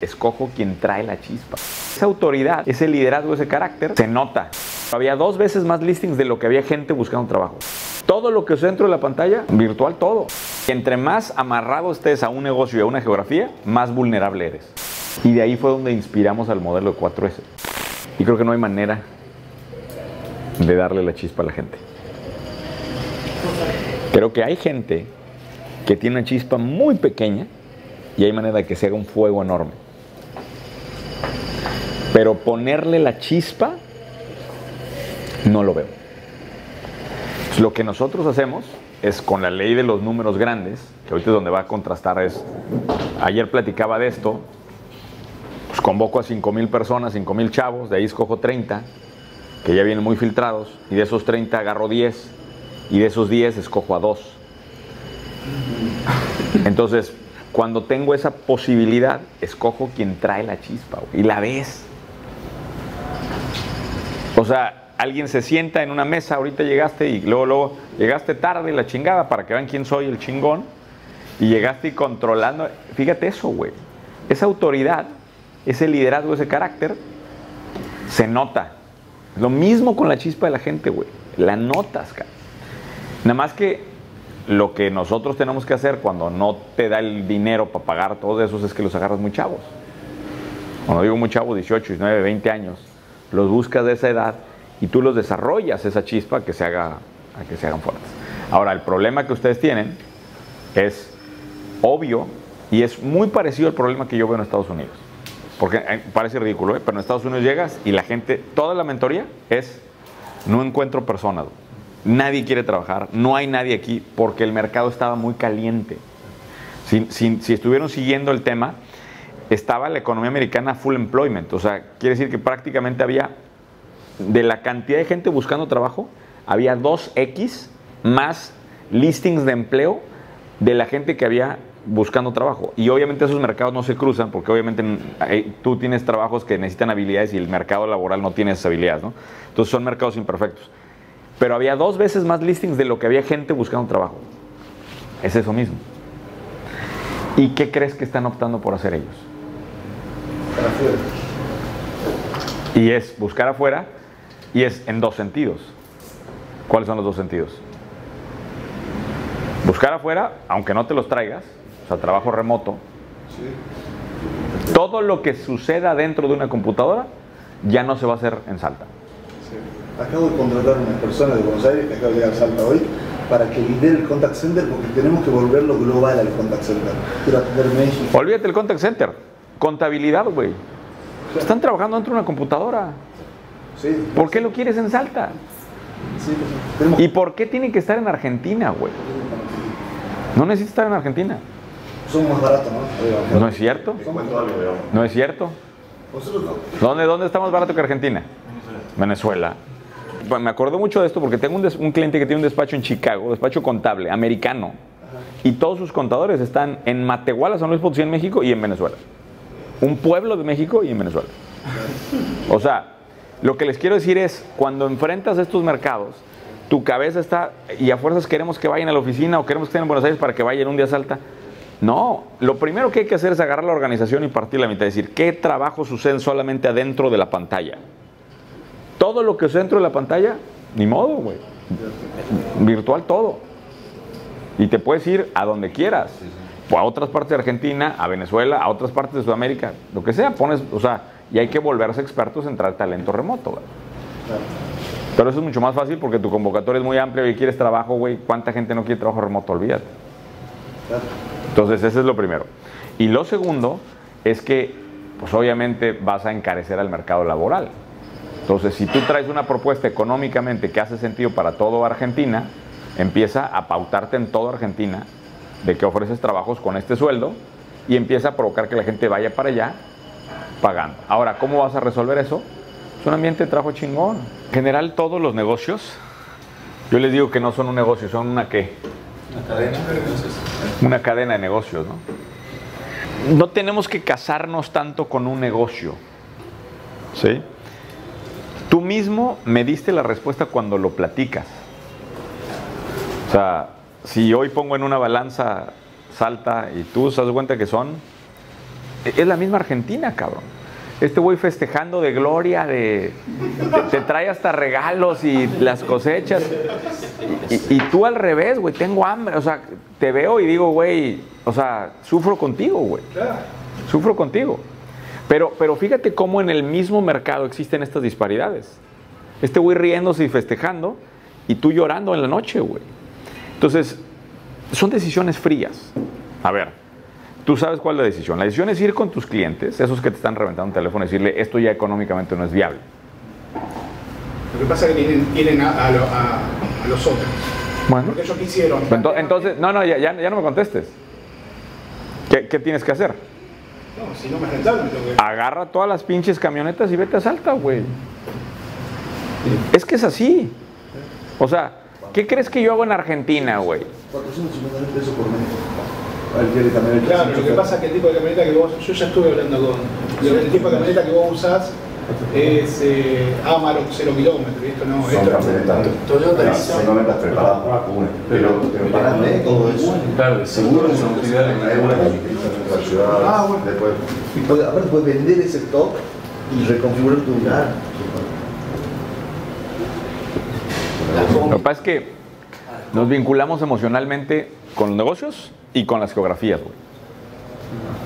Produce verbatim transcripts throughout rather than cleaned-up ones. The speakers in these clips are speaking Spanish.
Escojo quien trae la chispa. Esa autoridad, ese liderazgo, ese carácter, se nota. Había dos veces más listings de lo que había gente buscando trabajo. Todo lo que os dentro de la pantalla, virtual todo. Y entre más amarrado estés a un negocio y a una geografía, más vulnerable eres. Y de ahí fue donde inspiramos al modelo de cuatro ese. Y creo que no hay manera de darle la chispa a la gente. Creo que hay gente que tiene una chispa muy pequeña y hay manera de que se haga un fuego enorme. Pero ponerle la chispa, no lo veo. Lo que nosotros hacemos es con la ley de los números grandes, que ahorita es donde va a contrastar es, ayer platicaba de esto, pues convoco a cinco mil personas, cinco mil chavos, de ahí escojo treinta, que ya vienen muy filtrados, y de esos treinta agarro diez, y de esos diez escojo a dos. Entonces, cuando tengo esa posibilidad, escojo quien trae la chispa, y la ves. O sea, alguien se sienta en una mesa, ahorita llegaste y luego, luego, llegaste tarde, la chingada, para que vean quién soy, el chingón, y llegaste y controlando. Fíjate eso, güey. Esa autoridad, ese liderazgo, ese carácter, se nota. Lo mismo con la chispa de la gente, güey. La notas, cara. Nada más que lo que nosotros tenemos que hacer cuando no te da el dinero para pagar todos esos es que los agarras muy chavos. Cuando digo muy chavos, dieciocho, diecinueve, veinte años. Los buscas de esa edad y tú los desarrollas esa chispa que se haga, a que se hagan fuertes. Ahora, el problema que ustedes tienen es obvio y es muy parecido al problema que yo veo en Estados Unidos. Porque parece ridículo, ¿eh? Pero en Estados Unidos llegas y la gente, toda la mentoría es no encuentro personas. Nadie quiere trabajar, no hay nadie aquí porque el mercado estaba muy caliente. Si, si, si estuvieron siguiendo el tema, estaba la economía americana full employment, o sea, quiere decir que prácticamente había, de la cantidad de gente buscando trabajo, había dos equis más listings de empleo de la gente que había buscando trabajo. Y obviamente esos mercados no se cruzan porque obviamente tú tienes trabajos que necesitan habilidades y el mercado laboral no tiene esas habilidades, ¿no? Entonces son mercados imperfectos. Pero había dos veces más listings de lo que había gente buscando trabajo. Es eso mismo. ¿Y qué crees que están optando por hacer ellos? Buscar afuera. Y es buscar afuera y es en dos sentidos. ¿Cuáles son los dos sentidos? Buscar afuera, aunque no te los traigas, o sea, trabajo remoto. Sí. Todo lo que suceda dentro de una computadora ya no se va a hacer en Salta. Acabo de contratar a una persona de Buenos Aires que acaba de llegar a Salta hoy para que lidere el contact center porque tenemos que volverlo global al contact center. Quiero atender México. Olvídate el contact center. Contabilidad, güey. Claro. Están trabajando dentro de una computadora. Sí. ¿Por qué lo quieres en Salta? Sí, pues, que... ¿Y por qué tiene que estar en Argentina, güey? No necesita estar en Argentina. Somos más baratos, ¿no? No es cierto. No es cierto. ¿Dónde, dónde está más barato que Argentina? Venezuela. Me acuerdo mucho de esto porque tengo un, des, un cliente que tiene un despacho en Chicago, despacho contable, americano. Ajá. Y todos sus contadores están en Matehuala, San Luis Potosí, en México y en Venezuela. Un pueblo de México y en Venezuela. O sea, lo que les quiero decir es, cuando enfrentas estos mercados, tu cabeza está, y a fuerzas queremos que vayan a la oficina o queremos que estén en Buenos Aires para que vayan un día a Salta. No, lo primero que hay que hacer es agarrar la organización y partir la mitad. Es decir, ¿qué trabajo sucede solamente adentro de la pantalla? Todo lo que os dentro de la pantalla, ni modo, güey. Virtual todo. Y te puedes ir a donde quieras. O a otras partes de Argentina, a Venezuela, a otras partes de Sudamérica. Lo que sea, pones, o sea, y hay que volverse expertos en traer talento remoto, güey. Pero eso es mucho más fácil porque tu convocatoria es muy amplia y quieres trabajo, güey. ¿Cuánta gente no quiere trabajo remoto? Olvídate. Entonces, ese es lo primero. Y lo segundo es que, pues obviamente, vas a encarecer al mercado laboral. Entonces, si tú traes una propuesta económicamente que hace sentido para toda Argentina, empieza a pautarte en toda Argentina de que ofreces trabajos con este sueldo y empieza a provocar que la gente vaya para allá pagando. Ahora, ¿cómo vas a resolver eso? Es un ambiente de trabajo chingón. En general, todos los negocios, yo les digo que no son un negocio, son una ¿qué? Una cadena de negocios. Una cadena de negocios, ¿no? No tenemos que casarnos tanto con un negocio, ¿sí? Tú mismo me diste la respuesta cuando lo platicas. O sea, si hoy pongo en una balanza Salta y tú, ¿se das cuenta que son es la misma Argentina, cabrón. Este güey festejando de gloria, de, te, te trae hasta regalos y las cosechas. Y, y tú al revés, güey, tengo hambre. O sea, te veo y digo, güey, o sea, sufro contigo, güey. Sufro contigo. Pero, pero fíjate cómo en el mismo mercado existen estas disparidades. Este güey riéndose y festejando y tú llorando en la noche, güey. Entonces, son decisiones frías. A ver, tú sabes cuál es la decisión. La decisión es ir con tus clientes, esos que te están reventando un teléfono, y decirle, esto ya económicamente no es viable. Lo que pasa es que tienen, tienen a, a, a, a los otros. Bueno. Porque ellos quisieron. Ento, entonces, no, no, ya, ya, ya no me contestes. ¿Qué, qué tienes que hacer? No, si no me rentaron, tengo que... Agarra todas las pinches camionetas y vete a Salta, güey. Es que es así. O sea, ¿qué crees que yo hago en Argentina, güey? cuatrocientos cincuenta mil pesos por mes. Al claro, lo que pasa es que el tipo de camioneta que vos... Yo ya estuve hablando con... Sí, el tipo de camioneta que vos usás es eh, Amarok cero kilómetros, ¿viste? No, son esto camionetas. Son camionetas preparadas para comunes. Pero para de todo eso. Claro, seguro que son utilidades en la época de la ciudad. Ah, bueno. Después. Aparte puedes vender ese stock y reconfigurar tu lugar. Lo que pasa es que nos vinculamos emocionalmente con los negocios y con las geografías, güey.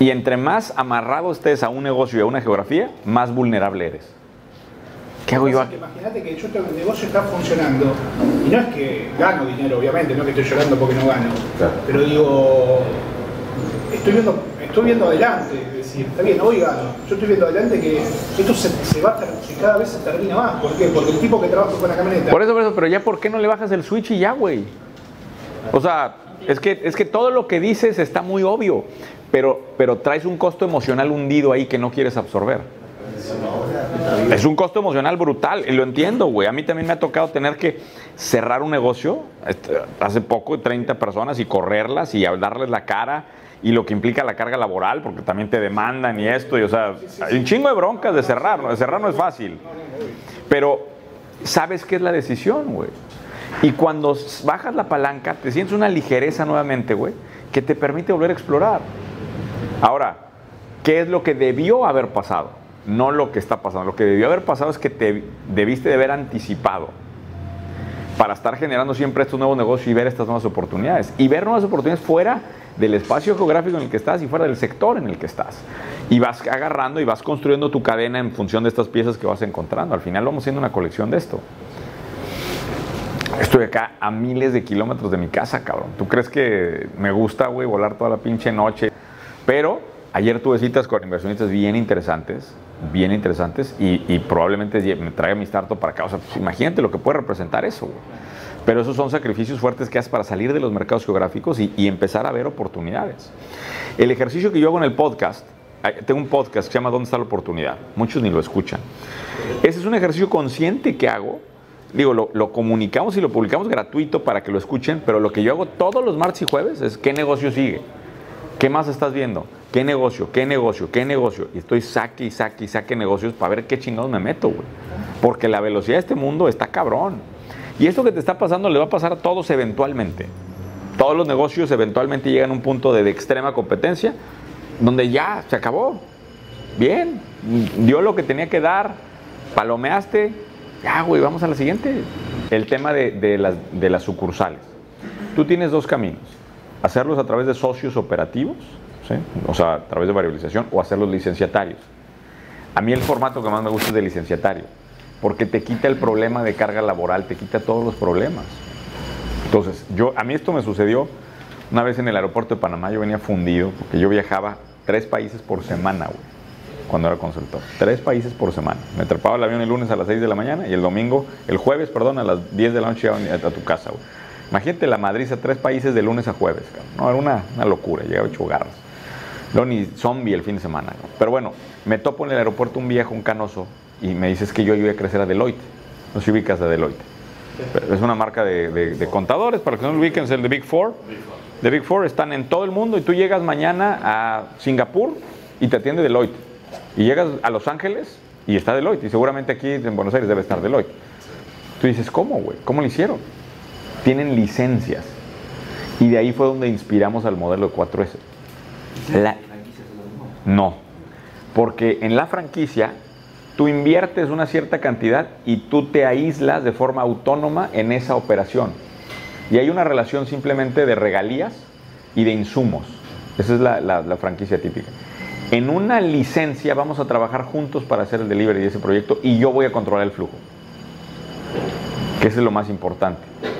Y entre más amarrado estés a un negocio y a una geografía, más vulnerable eres. ¿Qué hago yo? Imagínate que yo, el negocio está funcionando y no es que gano dinero, obviamente, no que estoy llorando porque no gano. Claro. Pero digo, estoy viendo, estoy viendo adelante, es decir, está bien, hoy gano. Yo estoy viendo adelante que esto se, se va a terminar, cada vez se termina más. ¿Por qué? Porque el tipo que trabaja con la camioneta. Por eso, por eso, pero ya, ¿por qué no le bajas el switch y ya, güey? O sea, es que, es que todo lo que dices está muy obvio. Pero, pero traes un costo emocional hundido ahí que no quieres absorber. Es un costo emocional brutal. Y lo entiendo, güey. A mí también me ha tocado tener que cerrar un negocio hace poco, treinta personas, y correrlas y darles la cara. Y lo que implica la carga laboral, porque también te demandan y esto. Y, o sea, hay un chingo de broncas de cerrar. De cerrar no es fácil. Pero sabes qué es la decisión, güey. Y cuando bajas la palanca, te sientes una ligereza nuevamente, güey, que te permite volver a explorar. Ahora, ¿qué es lo que debió haber pasado? No lo que está pasando. Lo que debió haber pasado es que te debiste de haber anticipado para estar generando siempre estos nuevos negocios y ver estas nuevas oportunidades. Y ver nuevas oportunidades fuera del espacio geográfico en el que estás y fuera del sector en el que estás. Y vas agarrando y vas construyendo tu cadena en función de estas piezas que vas encontrando. Al final vamos haciendo una colección de esto. Estoy acá a miles de kilómetros de mi casa, cabrón. ¿Tú crees que me gusta, güey, volar toda la pinche noche? Pero ayer tuve citas con inversionistas bien interesantes, bien interesantes, y, y probablemente me traiga mi startup para acá. O sea, pues, imagínate lo que puede representar eso, güey. Pero esos son sacrificios fuertes que haces para salir de los mercados geográficos y, y empezar a ver oportunidades. El ejercicio que yo hago en el podcast, tengo un podcast que se llama ¿Dónde está la oportunidad? Muchos ni lo escuchan. Ese es un ejercicio consciente que hago. Digo, lo, lo comunicamos y lo publicamos gratuito para que lo escuchen, pero lo que yo hago todos los martes y jueves es ¿qué negocio sigue? ¿Qué más estás viendo? ¿Qué negocio? ¿Qué negocio? ¿Qué negocio? Y estoy saque y saque y saque negocios para ver qué chingados me meto, güey. Porque la velocidad de este mundo está cabrón. Y esto que te está pasando le va a pasar a todos eventualmente. Todos los negocios eventualmente llegan a un punto de, de extrema competencia donde ya se acabó. Bien, dio lo que tenía que dar, palomeaste. Ya, güey, vamos a la siguiente. El tema de, de, las, de las sucursales. Tú tienes dos caminos. Hacerlos a través de socios operativos, ¿sí? O sea, a través de variabilización, o hacerlos licenciatarios. A mí el formato que más me gusta es de licenciatario, porque te quita el problema de carga laboral, te quita todos los problemas. Entonces, yo, a mí esto me sucedió una vez en el aeropuerto de Panamá. Yo venía fundido, porque yo viajaba tres países por semana, güey. Cuando era consultor, tres países por semana. Me atrapaba el avión el lunes a las seis de la mañana y el domingo, el jueves, perdón, a las diez de la noche a, a tu casa, güey. Imagínate la Madrid a tres países de lunes a jueves, cabrón. No, era una, una locura, llegaba hecho garras. Luego ni zombie el fin de semana, cabrón. Pero bueno, me topo en el aeropuerto un viejo, un canoso, y me dices que yo iba a crecer a Deloitte. No sé si ubicas a Deloitte. Pero es una marca de, de, de contadores, para que no lo ubiquen, es el The Big Four. The Big Four están en todo el mundo y tú llegas mañana a Singapur y te atiende Deloitte. Y llegas a Los Ángeles y está Deloitte. Y seguramente aquí en Buenos Aires debe estar Deloitte. Tú dices, ¿cómo, güey? ¿Cómo lo hicieron? Tienen licencias. Y de ahí fue donde inspiramos al modelo de cuatro S. La... No, porque en la franquicia tú inviertes una cierta cantidad y tú te aíslas de forma autónoma en esa operación. Y hay una relación simplemente de regalías y de insumos. Esa es la, la, la franquicia típica. En una licencia vamos a trabajar juntos para hacer el delivery de ese proyecto y yo voy a controlar el flujo, que eso es lo más importante.